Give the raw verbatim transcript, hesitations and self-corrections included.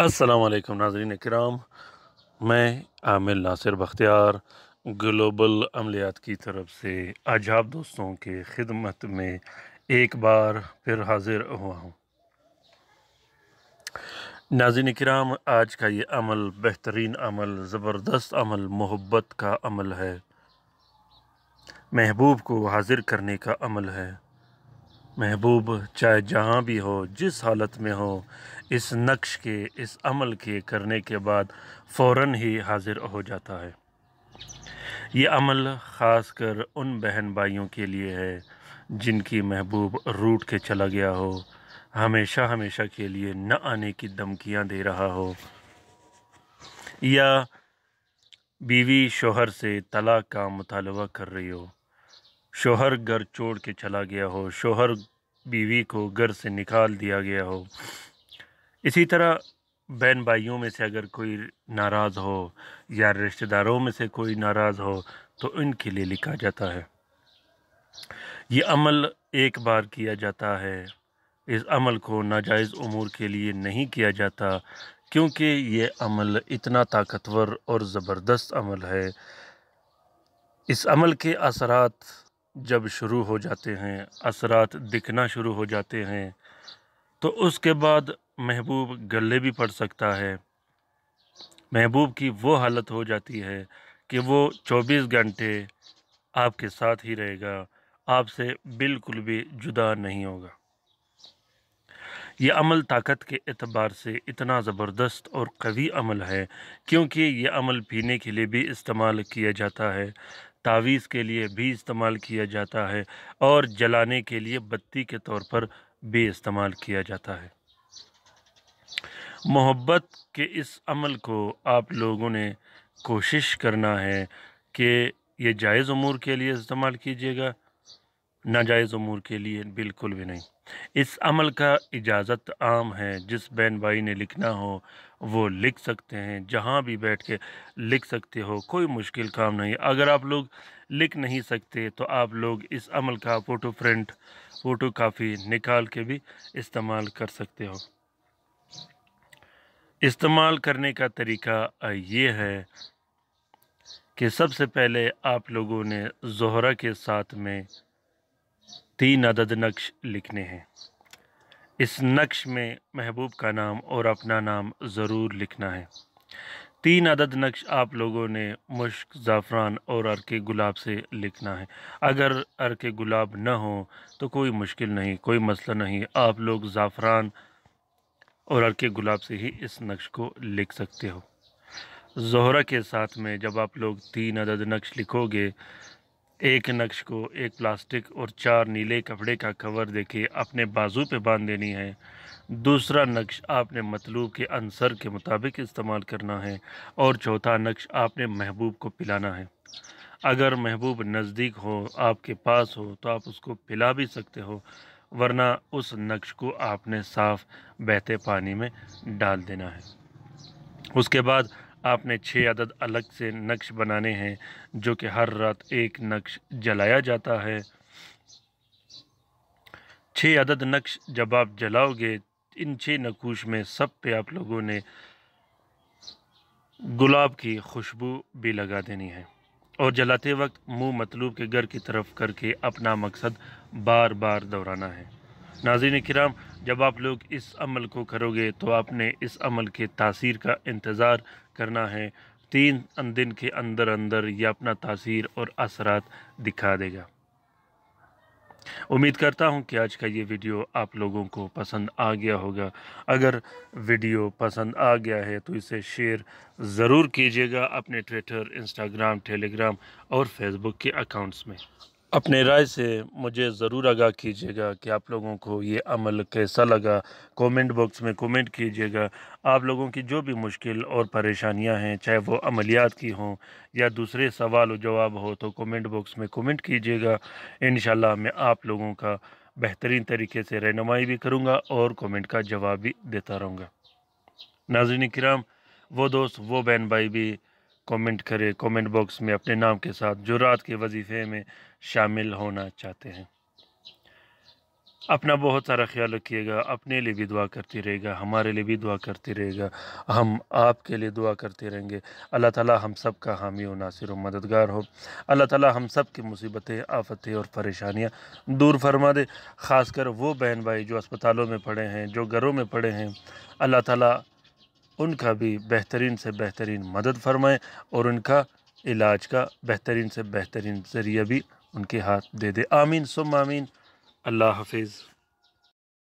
अस्सलाम वालेकुम नाज़रीन इकराम, मैं आमिर नासिर बख्तियार ग्लोबल अमलियात की तरफ से आज आप दोस्तों के खिदमत में एक बार फिर हाजिर हुआ हूँ। नाज़रीन इकराम, आज का ये अमल बेहतरीन अमल, ज़बरदस्त अमल, मोहब्बत का अमल है, महबूब को हाजिर करने का अमल है। महबूब चाहे जहाँ भी हो, जिस हालत में हो, इस नक्श के, इस अमल के करने के बाद फ़ौरन ही हाजिर हो जाता है। ये अमल ख़ास कर उन बहन भाइयों के लिए है जिनकी महबूब रूठ के चला गया हो, हमेशा हमेशा के लिए न आने की धमकियाँ दे रहा हो, या बीवी शोहर से तलाक का मुतालबा कर रही हो, शोहर घर छोड़ के चला गया हो, शोहर बीवी को घर से निकाल दिया गया हो। इसी तरह बहन भाइयों में से अगर कोई नाराज़ हो या रिश्तेदारों में से कोई नाराज़ हो तो इनके लिए लिखा जाता है। ये अमल एक बार किया जाता है, इस अमल को नाजायज़ उमूर के लिए नहीं किया जाता, क्योंकि ये अमल इतना ताकतवर और ज़बरदस्त अमल है। इस अमल के असरात जब शुरू हो जाते हैं, असरात दिखना शुरू हो जाते हैं, तो उसके बाद महबूब गले भी पड़ सकता है। महबूब की वो हालत हो जाती है कि वो चौबीस घंटे आपके साथ ही रहेगा, आपसे बिल्कुल भी जुदा नहीं होगा। ये अमल ताकत के एतबार से इतना ज़बरदस्त और कवी अमल है, क्योंकि ये अमल पीने के लिए भी इस्तेमाल किया जाता है, तावीज़ के लिए भी इस्तेमाल किया जाता है, और जलाने के लिए बत्ती के तौर पर भी इस्तेमाल किया जाता है। मोहब्बत के इस अमल को आप लोगों ने कोशिश करना है कि ये जायज़ उमूर के लिए इस्तेमाल कीजिएगा, नाजायज़ उमूर के लिए बिल्कुल भी नहीं। इस अमल का इजाज़त आम है, जिस बहन भाई ने लिखना हो वो लिख सकते हैं, जहाँ भी बैठ के लिख सकते हो, कोई मुश्किल काम नहीं। अगर आप लोग लिख नहीं सकते तो आप लोग इस अमल का फ़ोटो प्रिंट, फ़ोटो काफ़ी निकाल के भी इस्तेमाल कर सकते हो। इस्तेमाल करने का तरीका ये है कि सबसे पहले आप लोगों ने ज़ोहरा के साथ में तीन अदद नक्श लिखने हैं। इस नक्श में महबूब का नाम और अपना नाम ज़रूर लिखना है। तीन अदद नक्श आप लोगों ने मुश्क, ज़ाफ़रान और अर्के गुलाब से लिखना है। अगर अर्के गुलाब ना हो तो कोई मुश्किल नहीं, कोई मसला नहीं, आप लोग ज़ाफ़रान और अर्के गुलाब से ही इस नक्श को लिख सकते हो। ज़ोहरा के साथ में जब आप लोग तीन अदद नक्श लिखोगे, एक नक्श को एक प्लास्टिक और चार नीले कपड़े का कवर देके अपने बाजू पे बांध देनी है। दूसरा नक्श आपने मतलूब के अंसर के मुताबिक इस्तेमाल करना है, और चौथा नक्श आपने महबूब को पिलाना है। अगर महबूब नज़दीक हो, आपके पास हो, तो आप उसको पिला भी सकते हो, वरना उस नक्श को आपने साफ़ बहते पानी में डाल देना है। उसके बाद आपने छः अदद अलग से नक्श बनाने हैं, जो कि हर रात एक नक्श जलाया जाता है। छः अदद नक्श जब आप जलाओगे, इन छः नक्श में सब पे आप लोगों ने गुलाब की खुशबू भी लगा देनी है, और जलाते वक्त मुंह मतलूब के घर की तरफ करके अपना मकसद बार बार दोहराना है। नाज़रीन किराम, जब आप लोग इस अमल को करोगे तो आपने इस अमल के तासीर का इंतज़ार करना है। तीन दिन के अंदर अंदर यह अपना तासीर और असरात दिखा देगा। उम्मीद करता हूं कि आज का ये वीडियो आप लोगों को पसंद आ गया होगा। अगर वीडियो पसंद आ गया है तो इसे शेयर ज़रूर कीजिएगा अपने ट्विटर, इंस्टाग्राम, टेलीग्राम और फेसबुक के अकाउंट्स में। अपने राय से मुझे ज़रूर आगाह कीजिएगा कि आप लोगों को ये अमल कैसा लगा। कमेंट बॉक्स में कमेंट कीजिएगा। आप लोगों की जो भी मुश्किल और परेशानियां हैं, चाहे वो अमलियात की हों या दूसरे सवाल व जवाब हो, तो कमेंट बॉक्स में कमेंट कीजिएगा। इंशाल्लाह मैं आप लोगों का बेहतरीन तरीके से रहनुमाई भी करूँगा और कमेंट का जवाब भी देता रहूँगा। नाज़रीन किराम, वो दोस्त, वो बहन भाई भी कमेंट करें, कमेंट बॉक्स में अपने नाम के साथ जो रात के वजीफ़े में शामिल होना चाहते हैं। अपना बहुत सारा ख्याल रखिएगा। अपने लिए भी दुआ करती रहेगा, हमारे लिए भी दुआ करती रहेगा, हम आपके लिए दुआ करते रहेंगे। अल्लाह ताला हम सब का हामी व नासिर व मददगार हो। अल्लाह ताला हम सब की मुसीबतें, आफतें और परेशानियां दूर फरमा दे। ख़ासकर वो बहन भाई जो अस्पतालों में पड़े हैं, जो घरों में पड़े हैं, अल्लाह ताला उनका भी बेहतरीन से बेहतरीन मदद फरमाएँ और उनका इलाज का बेहतरीन से बेहतरीन ज़रिया भी उनके हाथ दे दे। आमीन सुम आमीन। अल्लाह हाफिज़।